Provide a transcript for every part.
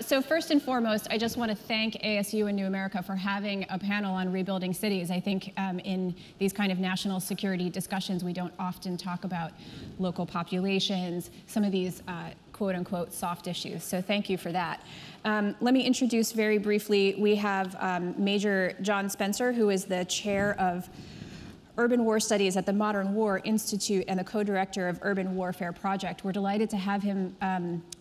So first and foremost, I just want to thank ASU and New America for having a panel on rebuilding cities. I think in these kind of national security discussions, we don't often talk about local populations, some of these quote-unquote soft issues. So thank you for that. Let me introduce very briefly, we have Major John Spencer, who is the chair of Urban War Studies at the Modern War Institute and the co-director of Urban Warfare Project. We're delighted to have him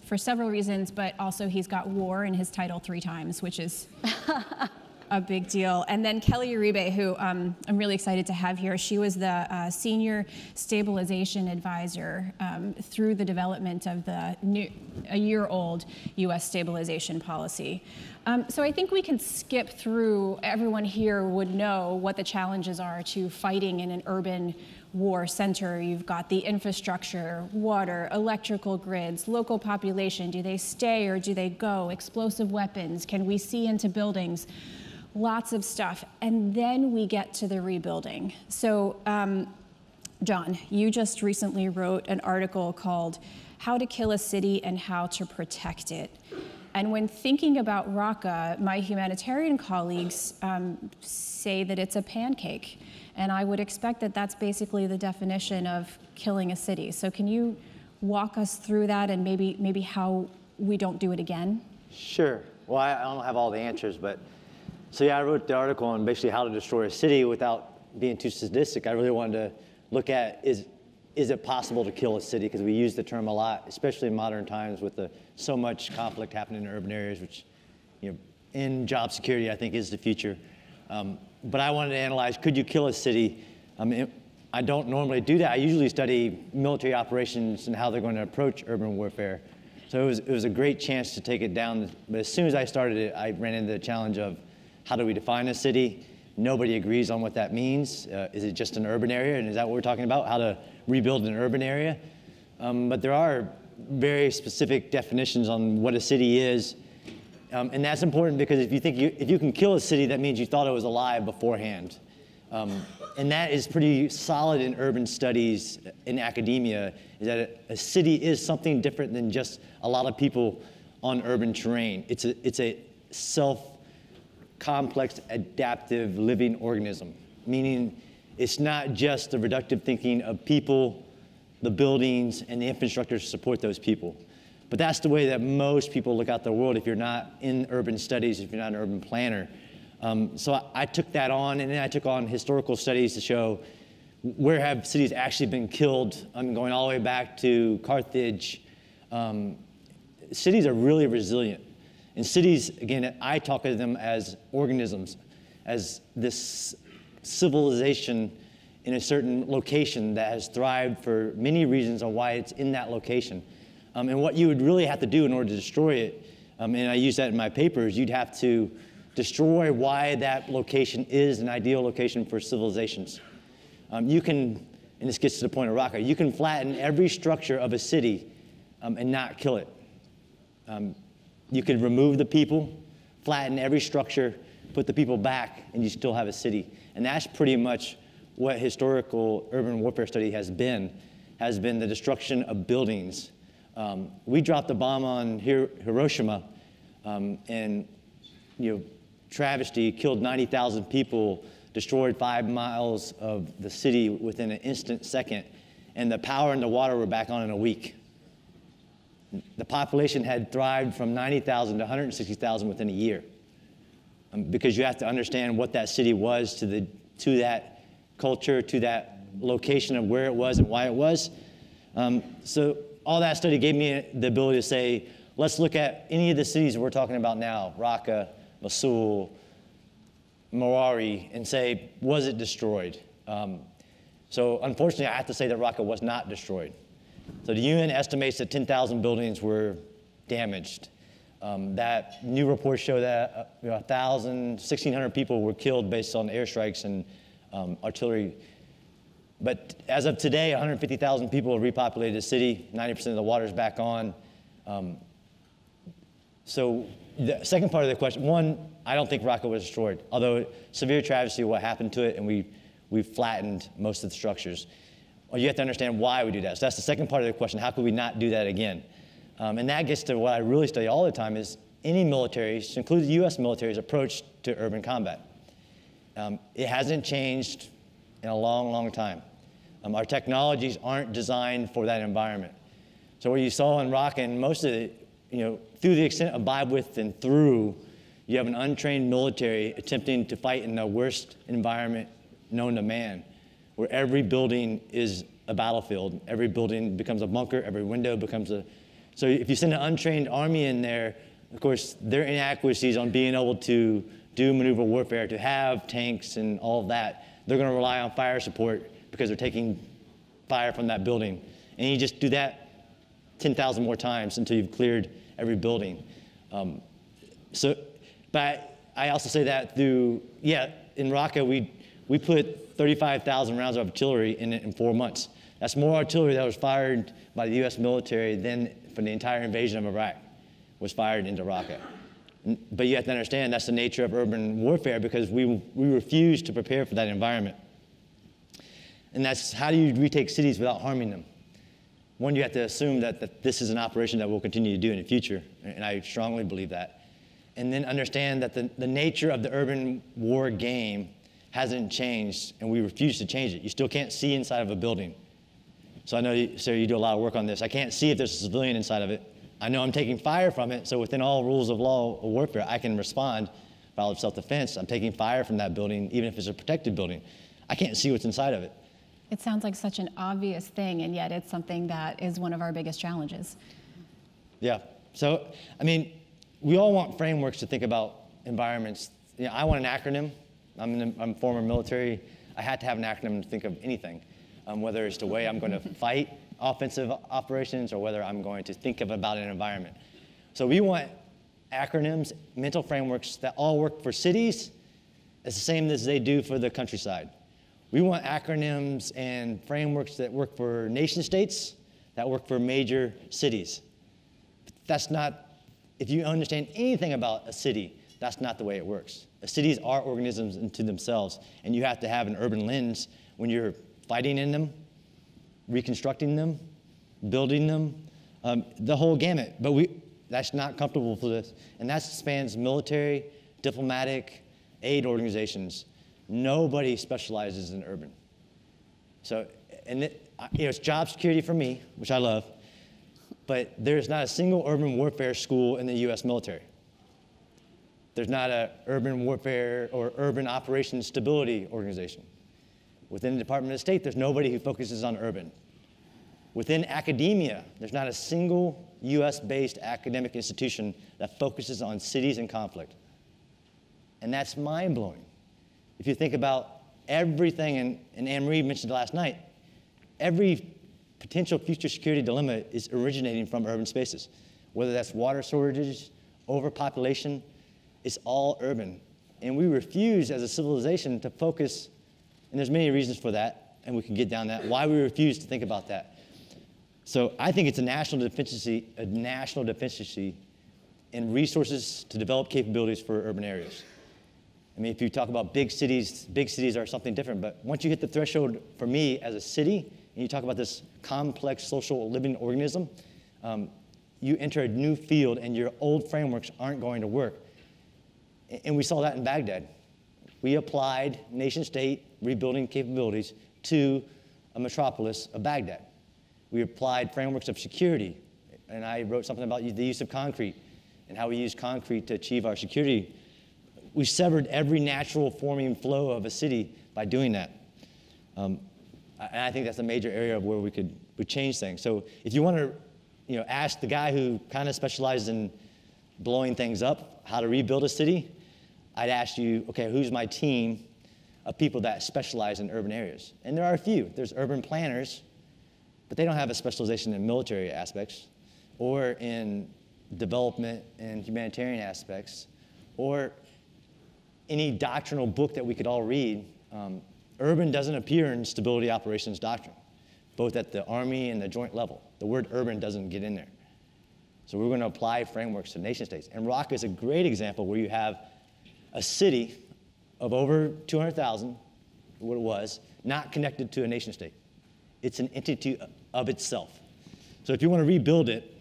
for several reasons, but also he's got war in his title 3 times, which is a big deal. And then Kelly Uribe, who I'm really excited to have here. She was the senior stabilization advisor through the development of the a year-old U.S. stabilization policy. So I think we can skip through, everyone here would know what the challenges are to fighting in an urban war center. You've got the infrastructure, water, electrical grids, local population. Do they stay or do they go? Explosive weapons, can we see into buildings? Lots of stuff. And then we get to the rebuilding. So John, you just recently wrote an article called How to Kill a City and How to Protect It. And when thinking about Raqqa, my humanitarian colleagues say that it's a pancake. And I would expect that that's basically the definition of killing a city. So can you walk us through that and maybe how we don't do it again? Sure. Well, I don't have all the answers, but so yeah, I wrote the article on basically how to destroy a city without being too sadistic. I really wanted to look at is it possible to kill a city? Because we use the term a lot, especially in modern times with so much conflict happening in urban areas, which, you know, in job security, I think is the future. But I wanted to analyze, could you kill a city? I mean, I don't normally do that. I usually study military operations and how they're going to approach urban warfare. So it was a great chance to take it down. But as soon as I started it, I ran into the challenge of how do we define a city? Nobody agrees on what that means. Is it just an urban area? And is that what we're talking about? How to rebuild an urban area? But there are very specific definitions on what a city is. And that's important because if you can kill a city, that means you thought it was alive beforehand. And that is pretty solid in urban studies in academia, is that a city is something different than just a lot of people on urban terrain. It's a self-complex, adaptive, living organism, meaning it's not just the reductive thinking of people, the buildings, and the infrastructure to support those people. But that's the way that most people look out the world if you're not in urban studies, if you're not an urban planner. So I took that on, and then I took on historical studies to show where have cities actually been killed. I'm going all the way back to Carthage. Cities are really resilient. And cities, again, I talk of them as organisms, as this civilization in a certain location that has thrived for many reasons on why it's in that location. And what you would really have to do in order to destroy it, and I use that in my papers, you'd have to destroy why that location is an ideal location for civilizations. You can, and this gets to the point of Raqqa, you can flatten every structure of a city and not kill it. You can remove the people, flatten every structure, put the people back, and you still have a city. And that's pretty much what historical urban warfare study has been the destruction of buildings. We dropped a bomb on Hiroshima, and travesty, killed 90,000 people, destroyed 5 miles of the city within an instant second, and the power and the water were back on in a week. The population had thrived from 90,000 to 160,000 within a year, because you have to understand what that city was to that culture, to that location of where it was and why it was. So all that study gave me the ability to say, let's look at any of the cities we're talking about now, Raqqa, Mosul, Mawari, and say, was it destroyed? So unfortunately, I have to say that Raqqa was not destroyed. So the UN estimates that 10,000 buildings were damaged. That new reports show that 1,600 people were killed based on airstrikes and artillery. But as of today, 150,000 people have repopulated the city. 90% of the water's back on. So the second part of the question, one, I don't think Raqqa was destroyed, although severe travesty what happened to it, and we flattened most of the structures. You have to understand why we do that. So that's the second part of the question, how could we not do that again? And that gets to what I really study all the time is any militaries, including the US military's approach to urban combat. It hasn't changed in a long, long time. Our technologies aren't designed for that environment. So what you saw in Raqqa and most of the, through the extent of by, with, and through, you have an untrained military attempting to fight in the worst environment known to man, where every building is a battlefield, every building becomes a bunker, every window becomes a... So if you send an untrained army in there, of course, their inadequacies on being able to do maneuver warfare, to have tanks and all of that, they're gonna rely on fire support because they're taking fire from that building. And you just do that 10,000 more times until you've cleared every building. But I also say that through, in Raqqa, we put 35,000 rounds of artillery in it in 4 months. That's more artillery that was fired by the US military than for the entire invasion of Iraq was fired into Raqqa. But you have to understand that's the nature of urban warfare because we refuse to prepare for that environment. And that's how do you retake cities without harming them? One, you have to assume that this is an operation that we'll continue to do in the future, and I strongly believe that. And then understand that the nature of the urban war game hasn't changed, and we refuse to change it. You still can't see inside of a building. So I know, Sarah, you do a lot of work on this. I can't see if there's a civilian inside of it. I know I'm taking fire from it, so within all rules of law or warfare, I can respond by self-defense. I'm taking fire from that building, even if it's a protected building. I can't see what's inside of it. It sounds like such an obvious thing, and yet it's something that is one of our biggest challenges. Yeah. So, I mean, we all want frameworks to think about environments. You know, I want an acronym. I'm former military. I had to have an acronym to think of anything, whether it's the way I'm going to fight offensive operations or whether I'm going to think about an environment. So we want acronyms, mental frameworks that all work for cities as the same as they do for the countryside. We want acronyms and frameworks that work for nation states, that work for major cities. But that's not, if you understand anything about a city, that's not the way it works. Cities are organisms into themselves, and you have to have an urban lens when you're fighting in them, reconstructing them, building them, the whole gamut. But that's not comfortable for this. And that spans military, diplomatic, aid organizations. Nobody specializes in urban. So, and it's job security for me, which I love, but there's not a single urban warfare school in the US military. There's not an urban warfare or urban operations stability organization. Within the Department of State, there's nobody who focuses on urban. Within academia, there's not a single US-based academic institution that focuses on cities and conflict. And that's mind-blowing. If you think about everything, and Anne-Marie mentioned last night, every potential future security dilemma is originating from urban spaces, whether that's water shortages, overpopulation, it's all urban. And we refuse as a civilization to focus, and there's many reasons for that, and we can get down that, why we refuse to think about that. So I think it's a national deficiency in resources to develop capabilities for urban areas. I mean, if you talk about big cities are something different, but once you hit the threshold for me as a city, and you talk about this complex social living organism, you enter a new field and your old frameworks aren't going to work. And we saw that in Baghdad. We applied nation-state rebuilding capabilities to a metropolis of Baghdad. We applied frameworks of security, and I wrote something about the use of concrete and how we use concrete to achieve our security. We severed every natural forming flow of a city by doing that. And I think that's a major area where we could change things. So if you want to ask the guy who kind of specializes in blowing things up, how to rebuild a city, I'd ask you, okay, who's my team of people that specialize in urban areas? And there are a few. There's urban planners, but they don't have a specialization in military aspects or in development and humanitarian aspects or any doctrinal book that we could all read. Urban doesn't appear in stability operations doctrine, both at the Army and the joint level. The word urban doesn't get in there. So we're going to apply frameworks to nation states. And Raqqa is a great example where you have a city of over 200,000, what it was, not connected to a nation state. It's an entity of itself. So if you want to rebuild it,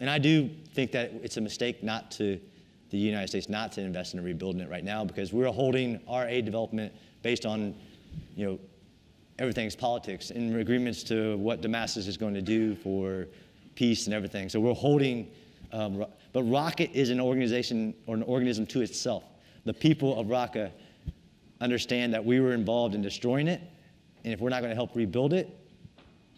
And I do think that it's a mistake not to, the United States not to invest in rebuilding it right now, because we're holding our aid development based on, you know, everything's politics and agreements to what Damascus is going to do for peace and everything. So we're holding, but Raqqa is an organization or an organism to itself. The people of Raqqa understand that we were involved in destroying it, and if we're not going to help rebuild it,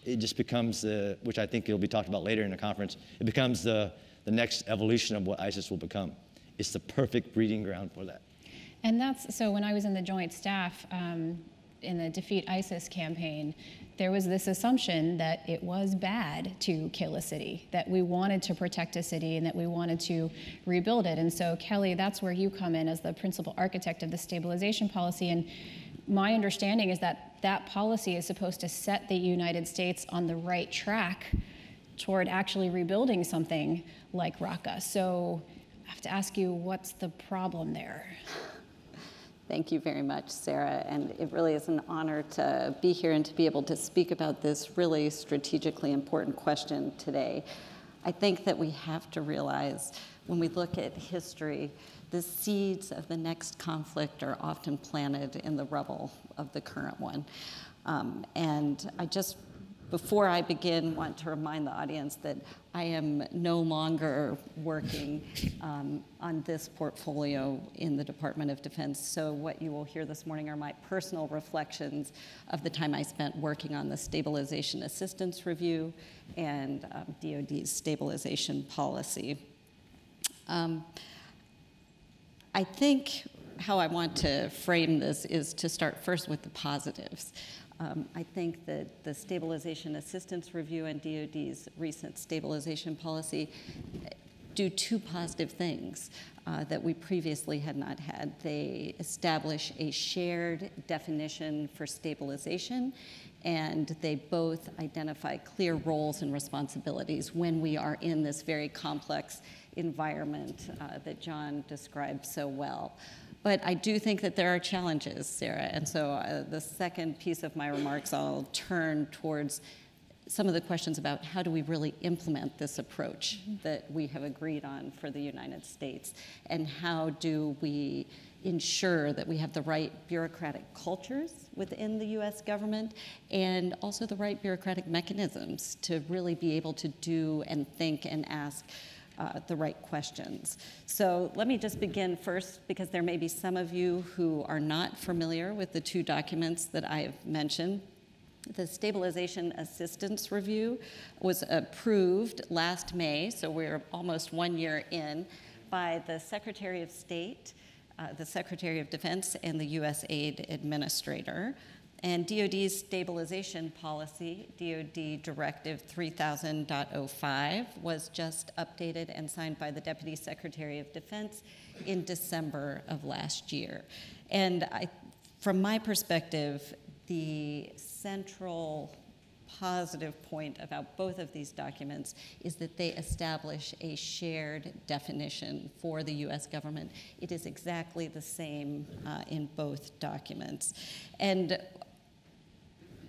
it just becomes the, which I think it'll be talked about later in the conference, it becomes the next evolution of what ISIS will become. It's the perfect breeding ground for that. And that's, so when I was in the joint staff, in the Defeat ISIS campaign, there was this assumption that it was bad to kill a city, that we wanted to protect a city and that we wanted to rebuild it. And so, Kelly, that's where you come in as the principal architect of the stabilization policy. And my understanding is that that policy is supposed to set the United States on the right track toward actually rebuilding something like Raqqa. So I have to ask you, what's the problem there? Thank you very much, Sarah, and it really is an honor to be here and to be able to speak about this really strategically important question today. I think that we have to realize when we look at history, the seeds of the next conflict are often planted in the rubble of the current one. And I just, before I begin, want to remind the audience that I am no longer working on this portfolio in the Department of Defense. So what you will hear this morning are my personal reflections of the time I spent working on the Stabilization Assistance Review and DOD's stabilization policy. I think how I want to frame this is to start first with the positives. I think that the Stabilization Assistance Review and DOD's recent stabilization policy do two positive things that we previously had not had. They establish a shared definition for stabilization, and they both identify clear roles and responsibilities when we are in this very complex environment that John described so well. But I do think that there are challenges, Sarah, and so the second piece of my remarks, I'll turn towards some of the questions about how do we really implement this approach that we have agreed on for the United States, and how do we ensure that we have the right bureaucratic cultures within the US government and also the right bureaucratic mechanisms to really be able to do and think and ask the right questions. So let me just begin first, because there may be some of you who are not familiar with the two documents that I have mentioned. The Stabilization Assistance Review was approved last May, so we're almost 1 year in, by the Secretary of State, the Secretary of Defense, and the U.S. Aid Administrator. And DOD's stabilization policy, DOD Directive 3000.05, was just updated and signed by the Deputy Secretary of Defense in December of last year. And I, from my perspective, the central positive point about both of these documents is that they establish a shared definition for the US government. It is exactly the same in both documents. And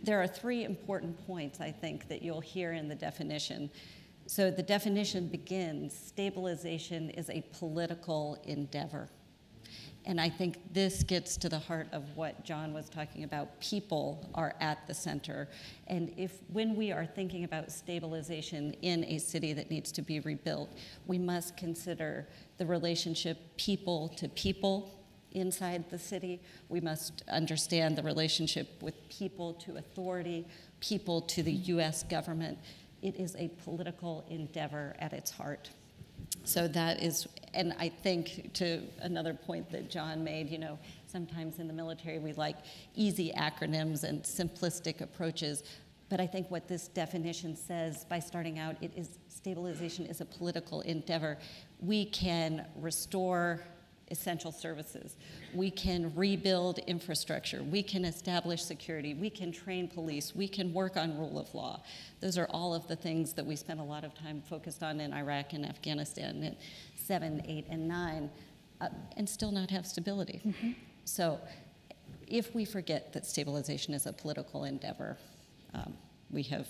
there are three important points, I think, that you'll hear in the definition. So the definition begins, stabilization is a political endeavor. And I think this gets to the heart of what John was talking about. People are at the center. And when we are thinking about stabilization in a city that needs to be rebuilt, we must consider the relationship people to people inside the city. We must understand the relationship with people to authority, people to the US government. It is a political endeavor at its heart. So that is, and I think to another point that John made, you know, sometimes in the military we like easy acronyms and simplistic approaches, but I think what this definition says by starting out, it is stabilization is a political endeavor. We can restore essential services. We can rebuild infrastructure. We can establish security. We can train police. We can work on rule of law. Those are all of the things that we spent a lot of time focused on in Iraq and Afghanistan in 7, 8, and 9, and still not have stability. Mm-hmm. So if we forget that stabilization is a political endeavor, we have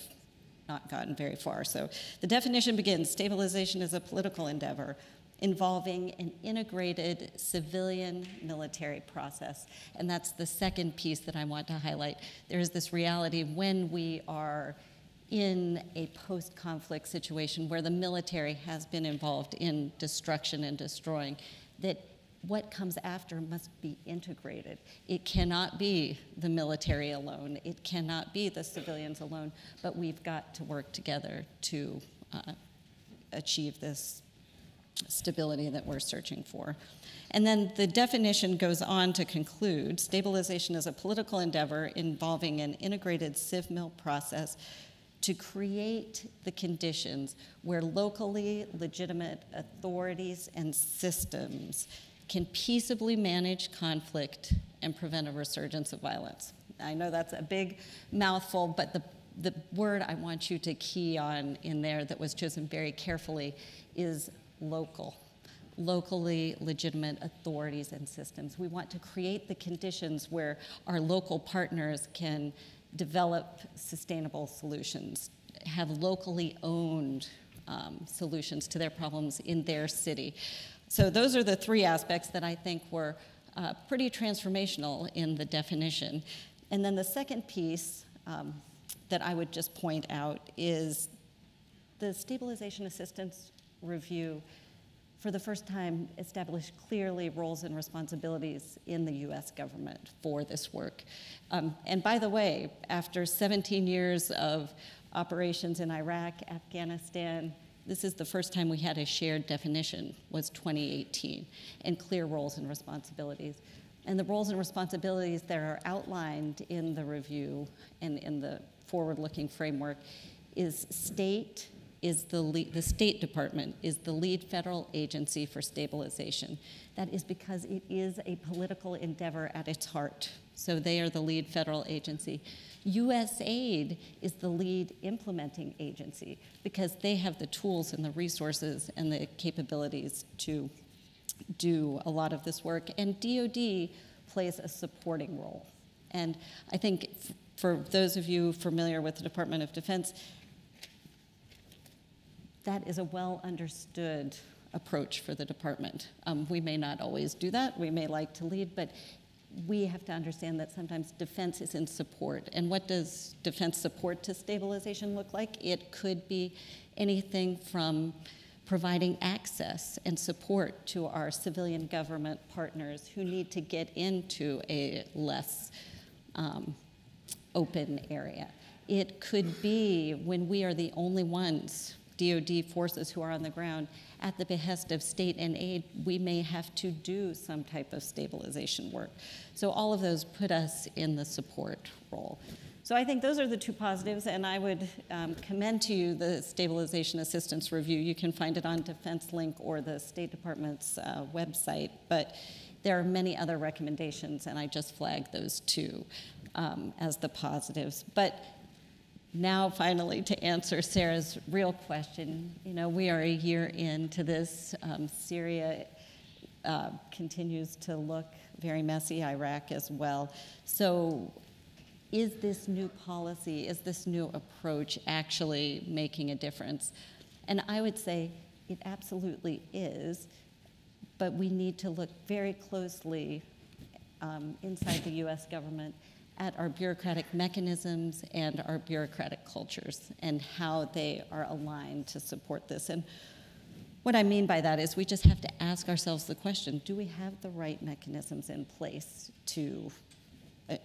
not gotten very far. So the definition begins, stabilization is a political endeavor involving an integrated civilian military process. And that's the second piece that I want to highlight. There is this reality when we are in a post-conflict situation where the military has been involved in destruction and destroying, that what comes after must be integrated. It cannot be the military alone. It cannot be the civilians alone, but we've got to work together to achieve this stability that we're searching for. And then the definition goes on to conclude, stabilization is a political endeavor involving an integrated civil process to create the conditions where locally legitimate authorities and systems can peaceably manage conflict and prevent a resurgence of violence. I know that's a big mouthful, but the word I want you to key on in there that was chosen very carefully is local. Locally legitimate authorities and systems. We want to create the conditions where our local partners can develop sustainable solutions, have locally owned solutions to their problems in their city. So those are the three aspects that I think were pretty transformational in the definition. And then the second piece that I would just point out is the Stabilization Assistance Review for the first time established clearly roles and responsibilities in the US government for this work. And by the way, after 17 years of operations in Iraq, Afghanistan, this is the first time we had a shared definition, was 2018, and clear roles and responsibilities. And the roles and responsibilities that are outlined in the review and in the forward-looking framework is state, the State Department is the lead federal agency for stabilization. That is because it is a political endeavor at its heart. So they are the lead federal agency. USAID is the lead implementing agency because they have the tools and the resources and the capabilities to do a lot of this work. And DOD plays a supporting role. And I think for those of you familiar with the Department of Defense, that is a well-understood approach for the department. We may not always do that. We may like to lead, but we have to understand that sometimes defense is in support. And what does defense support to stabilization look like? It could be anything from providing access and support to our civilian government partners who need to get into a less open area. It could be when we are the only ones DOD forces who are on the ground, at the behest of state and aid, we may have to do some type of stabilization work. So all of those put us in the support role. So I think those are the two positives, and I would commend to you the Stabilization Assistance Review. You can find it on Defense Link or the State Department's website, but there are many other recommendations, and I just flagged those two as the positives. But now, finally, to answer Sarah's real question, you know, we are a year into this. Syria continues to look very messy, Iraq as well. So is this new policy, is this new approach actually making a difference? And I would say it absolutely is, but we need to look very closely inside the US government at our bureaucratic mechanisms and our bureaucratic cultures and how they are aligned to support this. And what I mean by that is we just have to ask ourselves the question, do we have the right mechanisms in place to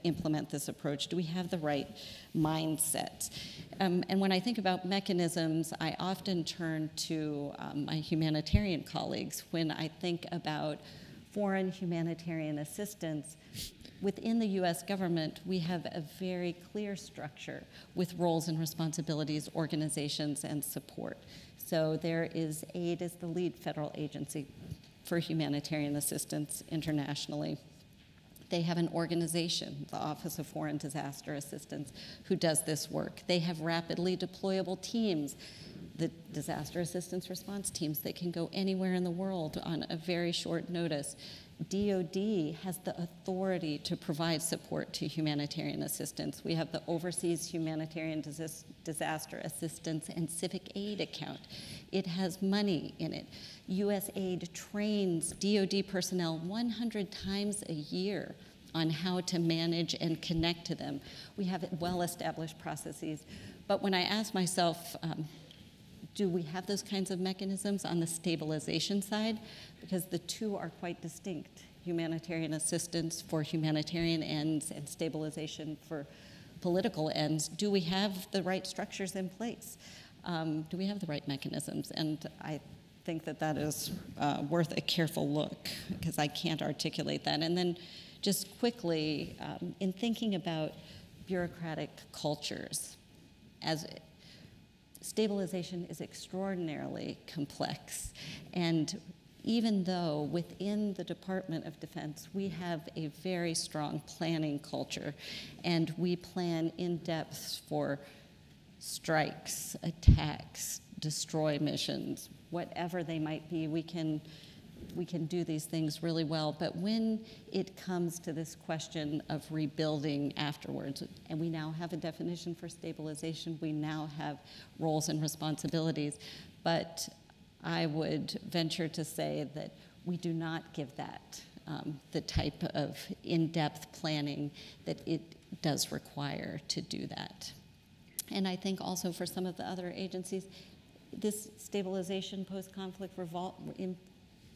implement this approach? Do we have the right mindset? And when I think about mechanisms, I often turn to my humanitarian colleagues when I think about foreign humanitarian assistance. Within the US government, we have a very clear structure with roles and responsibilities, organizations, and support. So there is AID as the lead federal agency for humanitarian assistance internationally. They have an organization, the Office of Foreign Disaster Assistance, who does this work. They have rapidly deployable teams the disaster assistance response teams that can go anywhere in the world on a very short notice. DOD has the authority to provide support to humanitarian assistance. We have the Overseas Humanitarian Disaster Assistance and Civic Aid account. It has money in it. USAID trains DOD personnel 100 times a year on how to manage and connect to them. We have well-established processes. But when I ask myself, do we have those kinds of mechanisms on the stabilization side? Because the two are quite distinct. Humanitarian assistance for humanitarian ends and stabilization for political ends. Do we have the right structures in place? Do we have the right mechanisms? And I think that that is worth a careful look, because I can't articulate that. And then just quickly, in thinking about bureaucratic cultures, as stabilization is extraordinarily complex. And even though within the Department of Defense, we have a very strong planning culture, and we plan in depth for strikes, attacks, destroy missions, whatever they might be, we can do these things really well. But when it comes to this question of rebuilding afterwards, and we now have a definition for stabilization, we now have roles and responsibilities, but I would venture to say that we do not give that the type of in-depth planning that it does require to do that. And I think also for some of the other agencies, this stabilization post-conflict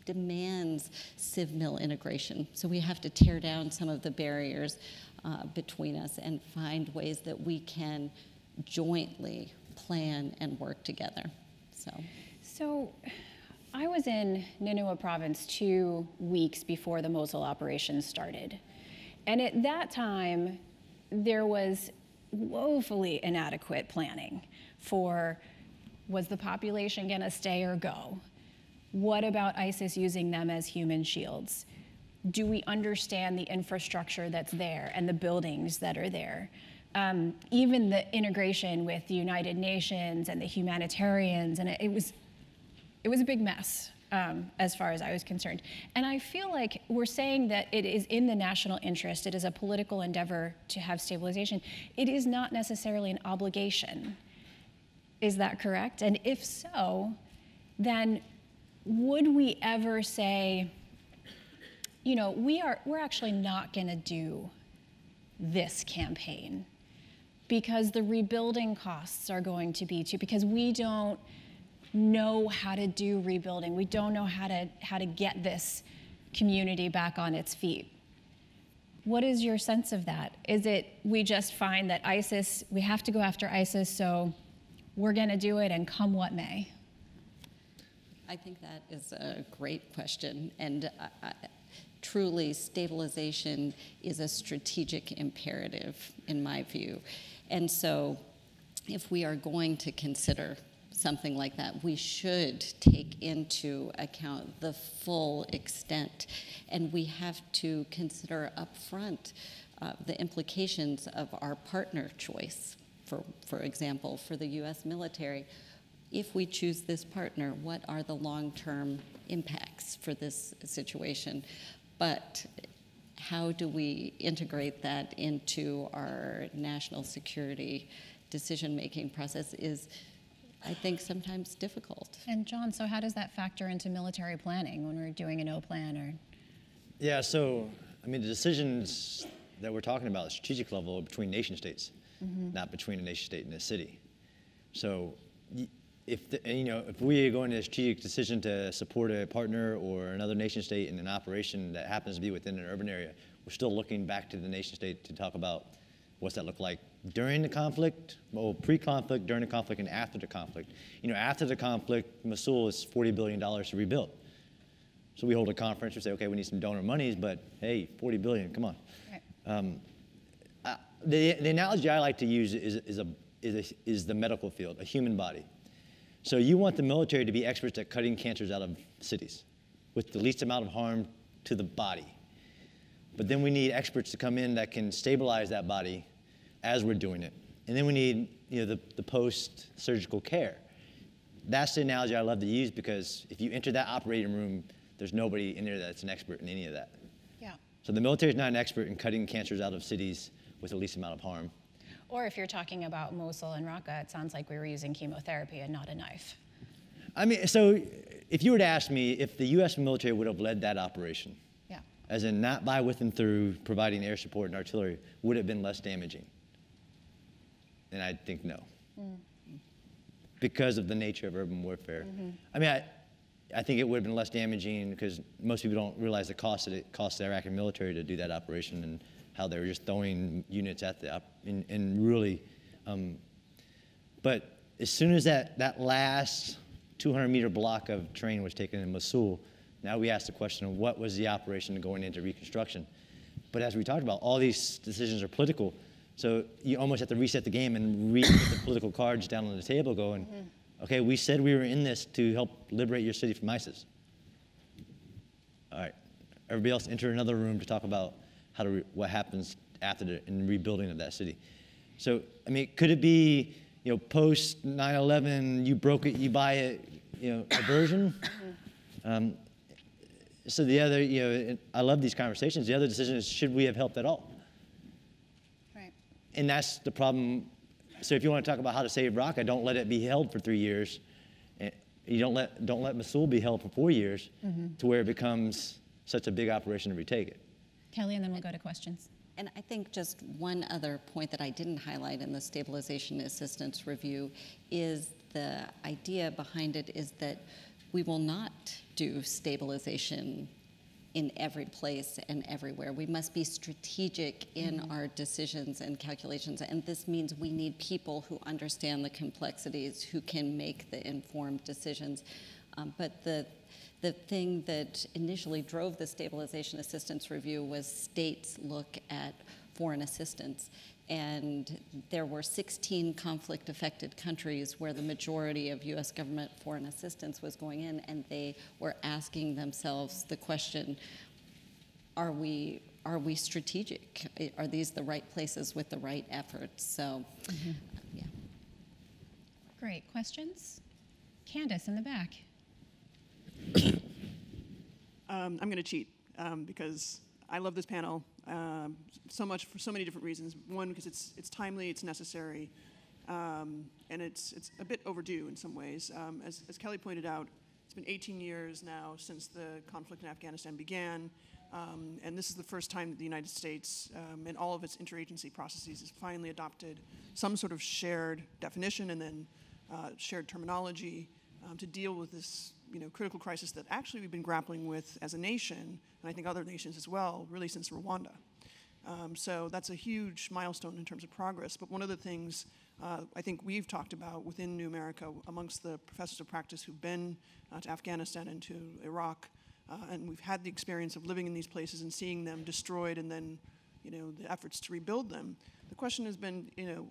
demands civil integration. So we have to tear down some of the barriers between us and find ways that we can jointly plan and work together. So I was in Nineveh province 2 weeks before the Mosul operation started. And at that time, there was woefully inadequate planning for, was the population gonna stay or go? What about ISIS using them as human shields? Do we understand the infrastructure that's there and the buildings that are there? Even the integration with the United Nations and the humanitarians, and it was a big mess as far as I was concerned. And I feel like we're saying that it is in the national interest, it is a political endeavor to have stabilization. It is not necessarily an obligation. Is that correct? And if so, then would we ever say, you know, we're actually not going to do this campaign because the rebuilding costs are going to be because we don't know how to do rebuilding. We don't know how to get this community back on its feet. What is your sense of that? Is it we just find that ISIS, we have to go after ISIS, so we're going to do it and come what may? I think that is a great question, and truly stabilization is a strategic imperative in my view. And so if we are going to consider something like that, we should take into account the full extent, and we have to consider upfront the implications of our partner choice. For example, for the US military, if we choose this partner, what are the long-term impacts for this situation? But how do we integrate that into our national security decision-making process is, I think, sometimes difficult. And John, so how does that factor into military planning when we're doing an O-plan or? Yeah, so, I mean, the decisions that we're talking about at the strategic level are between nation states, not between a nation state and a city. So, if we are going to a strategic decision to support a partner or another nation state in an operation that happens to be within an urban area, we're still looking back to the nation state to talk about what's that look like during the conflict, well, pre-conflict, during the conflict, and after the conflict. You know, after the conflict, Mosul is $40 billion to rebuild. So we hold a conference, we say, okay, we need some donor monies, but hey, $40 billion, come on. Right. The analogy I like to use is the medical field, a human body. So you want the military to be experts at cutting cancers out of cities with the least amount of harm to the body. But then we need experts to come in that can stabilize that body as we're doing it. And then we need the post-surgical care. That's the analogy I love to use, because if you enter that operating room, there's nobody in there that's an expert in any of that. Yeah. So the military is not an expert in cutting cancers out of cities with the least amount of harm. Or if you're talking about Mosul and Raqqa, it sounds like we were using chemotherapy and not a knife. I mean, so if you were to ask me if the U.S. military would have led that operation, yeah, as in not by, with, and through providing air support and artillery, would it have been less damaging? And I think no, because of the nature of urban warfare. I mean, I think it would have been less damaging because most people don't realize the cost that it cost the Iraqi military to do that operation and how they were just throwing units at the, and really, but as soon as that last 200-meter block of terrain was taken in Mosul, now we ask the question of what was the operation going into reconstruction? But as we talked about, all these decisions are political. So you almost have to reset the game and re-put the political cards down on the table going, okay, we said we were in this to help liberate your city from ISIS. All right, everybody else enter another room to talk about how to what happens after the rebuilding of that city. So, I mean, could it be, you know, post 9/11, you broke it, you buy it, you know, aversion? So the other, you know, I love these conversations. The other decision is, should we have helped at all? And that's the problem. So if you want to talk about how to save Raqqa, don't let it be held for 3 years. You don't let Mosul be held for 4 years to where it becomes such a big operation to retake it. Kelly, and then we'll go to questions. And I think just one other point that I didn't highlight in the Stabilization Assistance Review is the idea behind it is that we will not do stabilization in every place and everywhere. We must be strategic in our decisions and calculations, and this means we need people who understand the complexities, who can make the informed decisions. But the thing that initially drove the Stabilization Assistance Review was states look at foreign assistance. And there were 16 conflict-affected countries where the majority of U.S. government foreign assistance was going in, and they were asking themselves the question, are we strategic? Are these the right places with the right efforts? So, yeah. Great. Questions? Candace in the back. I'm going to cheat because I love this panel. So much for so many different reasons. One, because it's timely, it's necessary, and it's a bit overdue in some ways. As Kelly pointed out, it's been 18 years now since the conflict in Afghanistan began, and this is the first time that the United States, in all of its interagency processes, has finally adopted some sort of shared definition and then shared terminology to deal with this, you know, critical crisis that actually we've been grappling with as a nation, and I think other nations as well, really since Rwanda. So that's a huge milestone in terms of progress. But one of the things I think we've talked about within New America, amongst the professors of practice who've been to Afghanistan and to Iraq, and we've had the experience of living in these places and seeing them destroyed and then, you know, the efforts to rebuild them. The question has been, you know,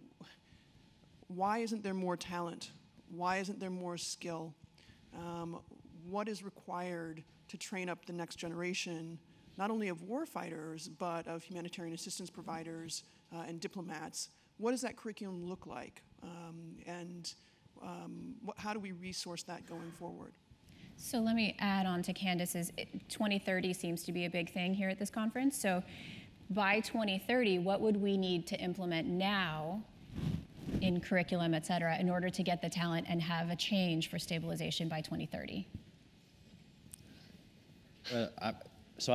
why isn't there more talent? Why isn't there more skill? What is required to train up the next generation, not only of warfighters, but of humanitarian assistance providers and diplomats? What does that curriculum look like? How do we resource that going forward? So let me add on to Candace's, 2030 seems to be a big thing here at this conference. So by 2030, what would we need to implement now in curriculum, et cetera, in order to get the talent and have a change for stabilization by 2030? So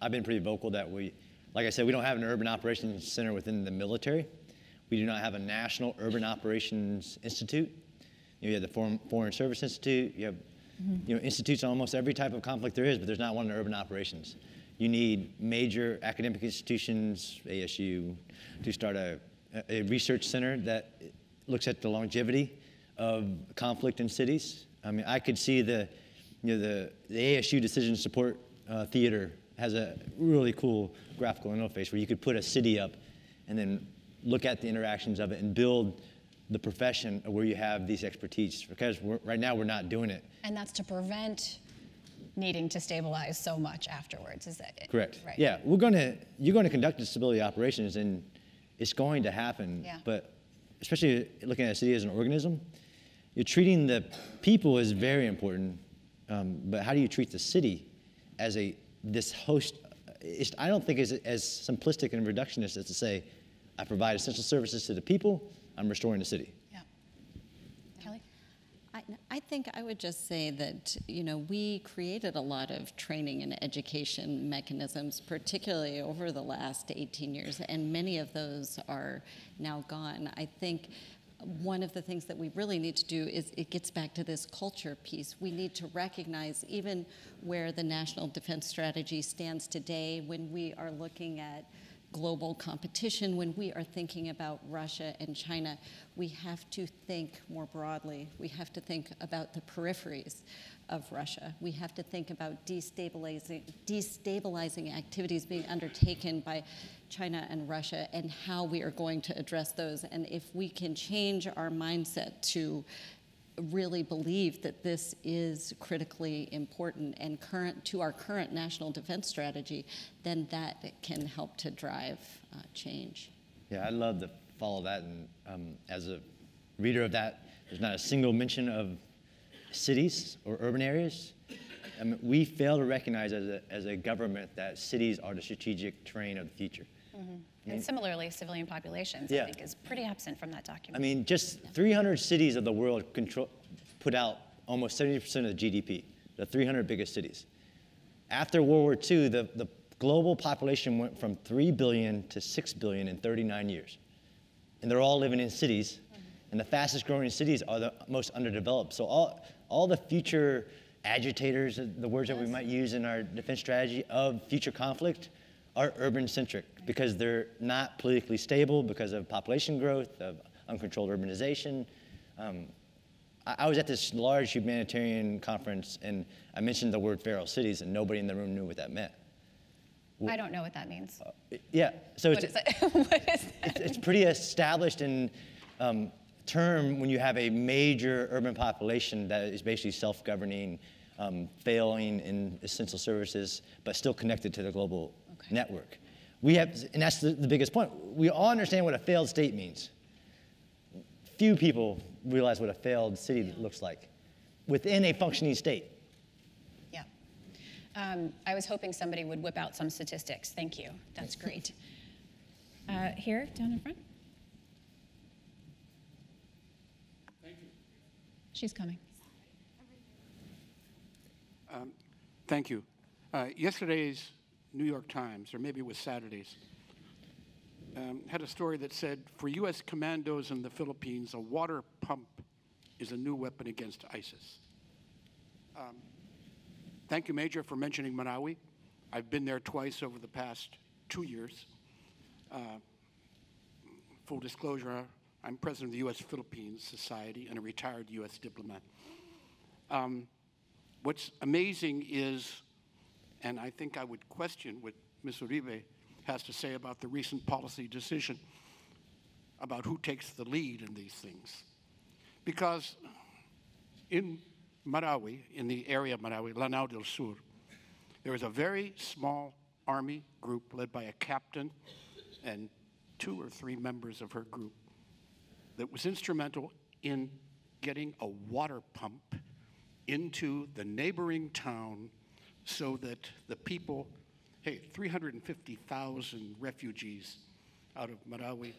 I've been pretty vocal that we, like I said, we don't have an urban operations center within the military. We do not have a national urban operations institute. You have the Foreign Service Institute. You have institutes on almost every type of conflict there is, but there's not one in urban operations. You need major academic institutions, ASU, to start a research center that looks at the longevity of conflict in cities. I mean, I could see the, you know, the ASU decision support theater has a really cool graphical interface where you could put a city up and then look at the interactions of it and build the profession where you have these expertise, because right now we're not doing it. And that's to prevent needing to stabilize so much afterwards, is that it? Correct. Right. Yeah, you're going to conduct stability operations, and it's going to happen, but especially looking at a city as an organism, You're treating the people is very important, but how do you treat the city as this host? I don't think it's as simplistic and reductionist as to say, I provide essential services to the people, I'm restoring the city. Yeah. Kelly? I think I would just say that, you know, we created a lot of training and education mechanisms, particularly over the last 18 years, and many of those are now gone. I think one of the things that we really need to do is, it gets back to this culture piece. We need to recognize even where the National Defense Strategy stands today when we are looking at global competition, when we are thinking about Russia and China, we have to think more broadly. We have to think about the peripheries of Russia. We have to think about destabilizing activities being undertaken by China and Russia and how we are going to address those. And if we can change our mindset to really believe that this is critically important and current to our current national defense strategy, then that can help to drive change. Yeah, I'd love to follow that. And as a reader of that, there's not a single mention of cities or urban areas. I mean, we fail to recognize as a government that cities are the strategic terrain of the future. Mm-hmm. And similarly, civilian populations, yeah. I think, is pretty absent from that document. I mean, just 300 cities of the world put out almost 70% of the GDP, the 300 biggest cities. After World War II, the global population went from 3 billion to 6 billion in 39 years. And they're all living in cities, mm-hmm. and the fastest growing cities are the most underdeveloped. So all the future agitators, the words yes. that we might use in our defense strategy of future conflict, are urban-centric because they're not politically stable because of population growth, of uncontrolled urbanization. I was at this large humanitarian conference, and I mentioned the word feral cities, and nobody in the room knew what that meant. Well, I don't know what that means. Yeah, so what is what is that? It's pretty established in term when you have a major urban population that is basically self-governing, failing in essential services, but still connected to the global network. We have, and that's the biggest point. We all understand what a failed state means. Few people realize what a failed city yeah. looks like within a functioning state. Yeah. I was hoping somebody would whip out some statistics. Thank you. That's great. Here, down in front. Thank you. She's coming. Thank you. Yesterday's New York Times, or maybe it was Saturday's, had a story that said, for U.S. commandos in the Philippines, a water pump is a new weapon against ISIS. Thank you, Major, for mentioning Marawi. I've been there twice over the past 2 years. Full disclosure, I'm president of the U.S. Philippines Society and a retired U.S. diplomat. What's amazing is, and I think I would question what Ms. Uribe has to say about the recent policy decision about who takes the lead in these things. Because in Marawi, in the area of Marawi, Lanao del Sur, there is a very small army group led by a captain and 2 or 3 members of her group that was instrumental in getting a water pump into the neighboring town so that the people, hey, 350,000 refugees out of Marawi,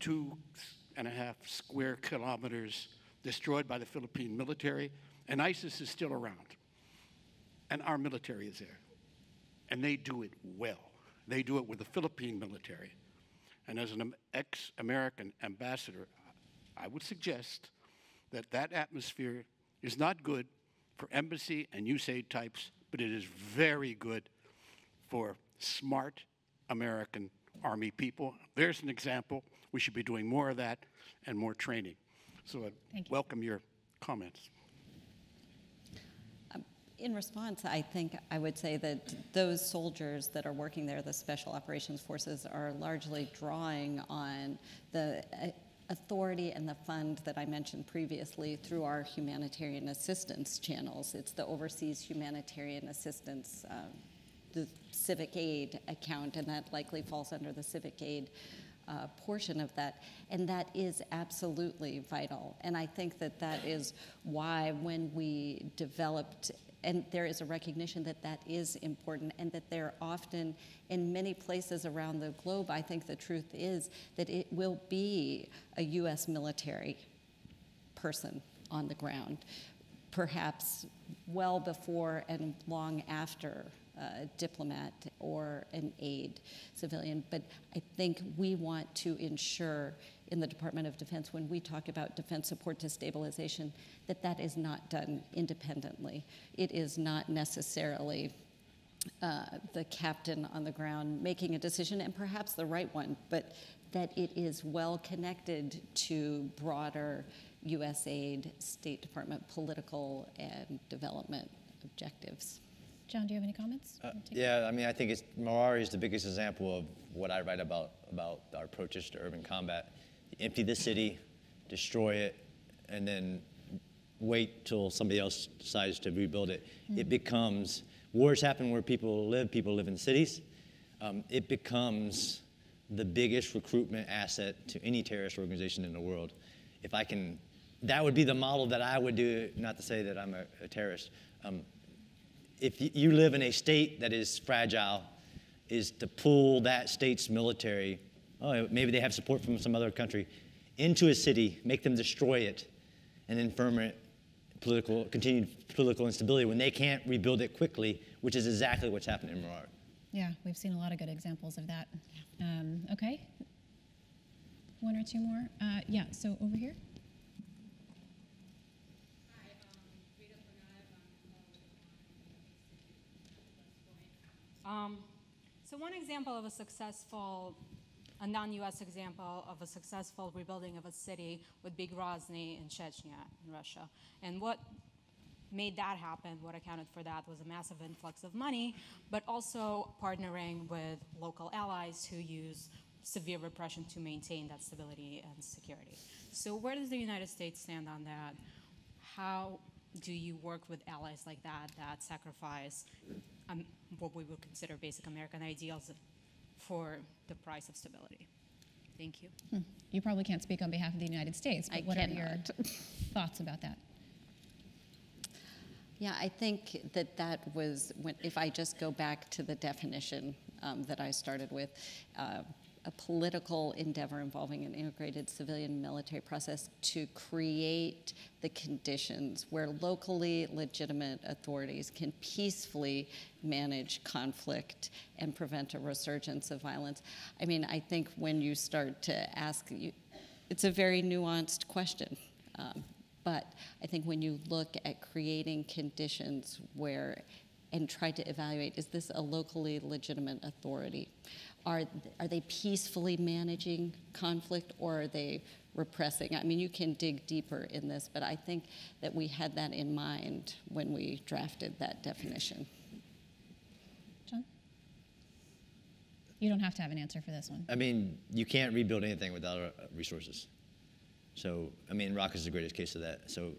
2.5 square kilometers destroyed by the Philippine military, and ISIS is still around. And our military is there. And they do it well. They do it with the Philippine military. And as an ex-American ambassador, I would suggest that that atmosphere is not good for embassy and USAID types, but it is very good for smart American Army people. There's an example. We should be doing more of that and more training. So I welcome your comments. In response, I think I would say that those soldiers that are working there, the special operations forces, are largely drawing on the authority and the fund that I mentioned previously through our humanitarian assistance channels. It's the Overseas Humanitarian Assistance, the Civic Aid account, and that likely falls under the Civic Aid portion of that, and that is absolutely vital. And I think that that is why when we developed, and there is a recognition that that is important, and that there often, in many places around the globe, I think the truth is that it will be a U.S. military person on the ground, perhaps well before and long after a diplomat or an aid civilian. But I think we want to ensure in the Department of Defense, when we talk about defense support to stabilization, that that is not done independently. It is not necessarily the captain on the ground making a decision, and perhaps the right one, but that it is well connected to broader USAID, State Department political and development objectives. John, do you have any comments? Yeah, I mean, I think Mawari is the biggest example of what I write about our approaches to urban combat. Empty the city, destroy it, and then wait till somebody else decides to rebuild it. Mm-hmm. It becomes, wars happen where people live in cities. It becomes the biggest recruitment asset to any terrorist organization in the world. If I can, that would be the model that I would do, not to say that I'm a terrorist. If you live in a state that is fragile, is to pull that state's military, oh, maybe they have support from some other country, into a city, make them destroy it, and then ferment political, continued political instability when they can't rebuild it quickly, which is exactly what's happened in Marawi. Yeah, we've seen a lot of good examples of that. Okay, one or two more. Yeah, so over here. So one example of a successful, a non-US example of a successful rebuilding of a city would be Grozny in Chechnya in Russia. And what made that happen, what accounted for that, was a massive influx of money, but also partnering with local allies who use severe repression to maintain that stability and security. So where does the United States stand on that? How do you work with allies like that that sacrifice what we would consider basic American ideals for the price of stability? Thank you. Hmm. You probably can't speak on behalf of the United States, but what are your thoughts about that? Yeah, I think that that was, when, if I just go back to the definition that I started with, a political endeavor involving an integrated civilian military process to create the conditions where locally legitimate authorities can peacefully manage conflict and prevent a resurgence of violence. I mean, I think when you start to ask, it's a very nuanced question. But I think when you look at creating conditions where, and try to evaluate, is this a locally legitimate authority? Are they peacefully managing conflict, or are they repressing? I mean, you can dig deeper in this, but I think that we had that in mind when we drafted that definition. John? You don't have to have an answer for this one. I mean, you can't rebuild anything without resources. So, I mean, Raqqa is the greatest case of that. So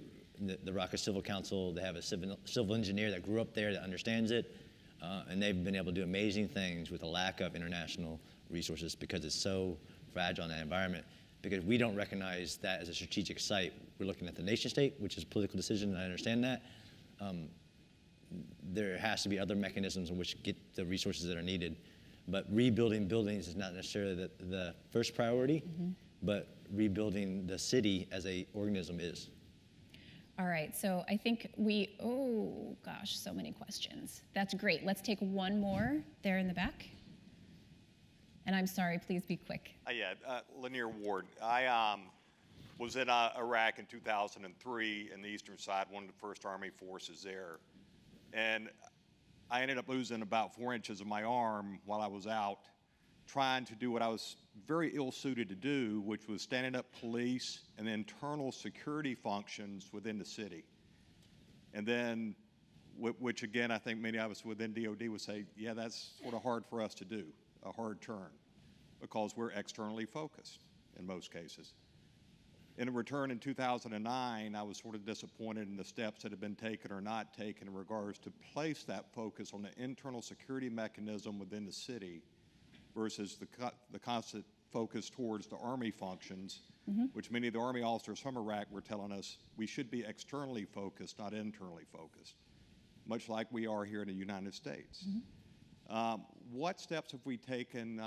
the Raqqa Civil Council, they have a civil engineer that grew up there that understands it. And they've been able to do amazing things with a lack of international resources because it's so fragile in that environment. Because we don't recognize that as a strategic site. We're looking at the nation state, which is a political decision, and I understand that. There has to be other mechanisms in which get the resources that are needed. But rebuilding buildings is not necessarily the first priority, mm-hmm. but rebuilding the city as an organism is. All right, so I think we, oh gosh, so many questions. That's great. Let's take one more there in the back. And I'm sorry, please be quick. Lanier Ward. I was in Iraq in 2003 in the eastern side, one of the first Army forces there. And I ended up losing about 4 inches of my arm while I was out trying to do what I was very ill-suited to do, which was standing up police and internal security functions within the city. And then, which again, I think many of us within DOD would say, yeah, that's sort of hard for us to do, a hard turn, because we're externally focused in most cases. In return in 2009, I was sort of disappointed in the steps that had been taken or not taken in regards to place that focus on the internal security mechanism within the city versus the constant focused towards the Army functions, which many of the Army officers from Iraq were telling us we should be externally focused, not internally focused, much like we are here in the United States. What steps have we taken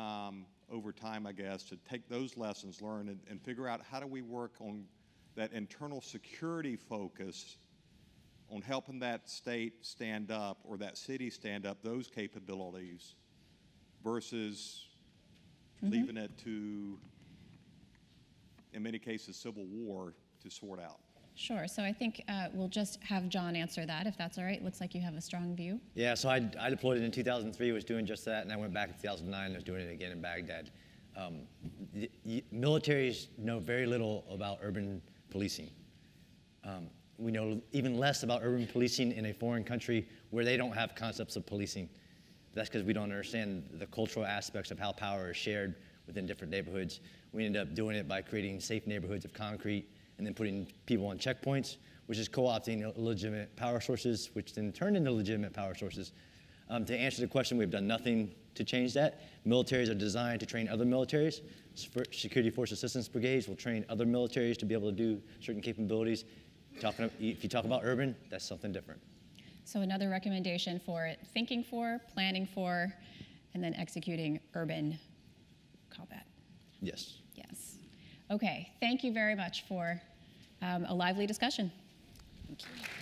over time, I guess, to take those lessons learned and figure out how do we work on that internal security focus on helping that state stand up or that city stand up, those capabilities, versus leaving it to, in many cases, civil war to sort out? Sure. So I think we'll just have John answer that, if that's all right. Looks like you have a strong view. Yeah, so I deployed it in 2003, was doing just that, and I went back in 2009 and was doing it again in Baghdad. Militaries know very little about urban policing. We know even less about urban policing in a foreign country where they don't have concepts of policing. That's because we don't understand the cultural aspects of how power is shared within different neighborhoods. We ended up doing it by creating safe neighborhoods of concrete and then putting people on checkpoints, which is co-opting illegitimate power sources, which then turned into legitimate power sources. To answer the question, we've done nothing to change that. Militaries are designed to train other militaries. Security Force Assistance Brigades will train other militaries to be able to do certain capabilities. If you talk about urban, that's something different. So another recommendation for it, thinking for, planning for, and then executing urban combat. Yes. Yes. Okay, thank you very much for a lively discussion. Thank you.